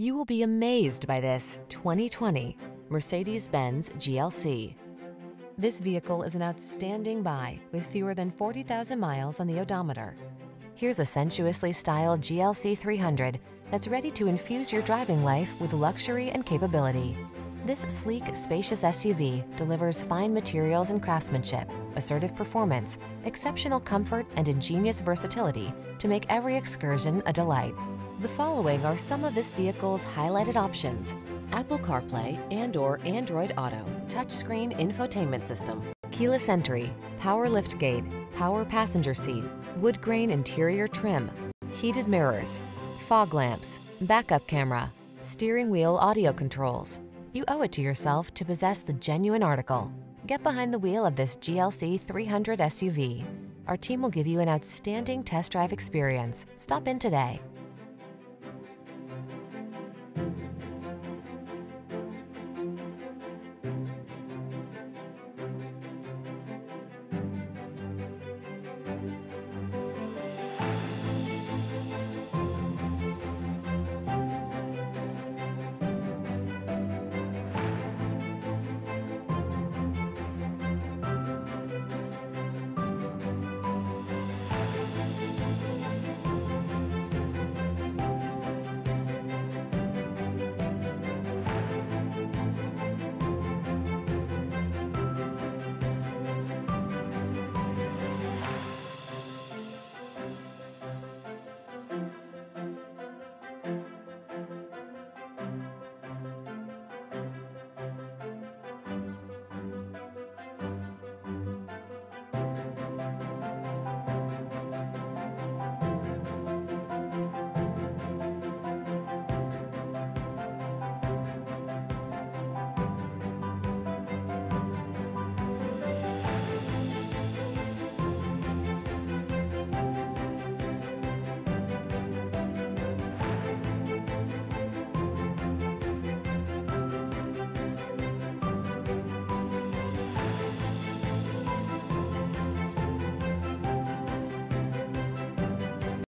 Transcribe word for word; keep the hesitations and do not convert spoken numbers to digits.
You will be amazed by this twenty twenty Mercedes-Benz G L C. This vehicle is an outstanding buy with fewer than forty thousand miles on the odometer. Here's a sensuously styled G L C three hundred that's ready to infuse your driving life with luxury and capability. This sleek, spacious S U V delivers fine materials and craftsmanship, assertive performance, exceptional comfort, and ingenious versatility to make every excursion a delight. The following are some of this vehicle's highlighted options: Apple CarPlay and or Android Auto, touchscreen infotainment system, keyless entry, power lift gate, power passenger seat, wood grain interior trim, heated mirrors, fog lamps, backup camera, steering wheel audio controls. You owe it to yourself to possess the genuine article. Get behind the wheel of this G L C three hundred S U V. Our team will give you an outstanding test drive experience. Stop in today.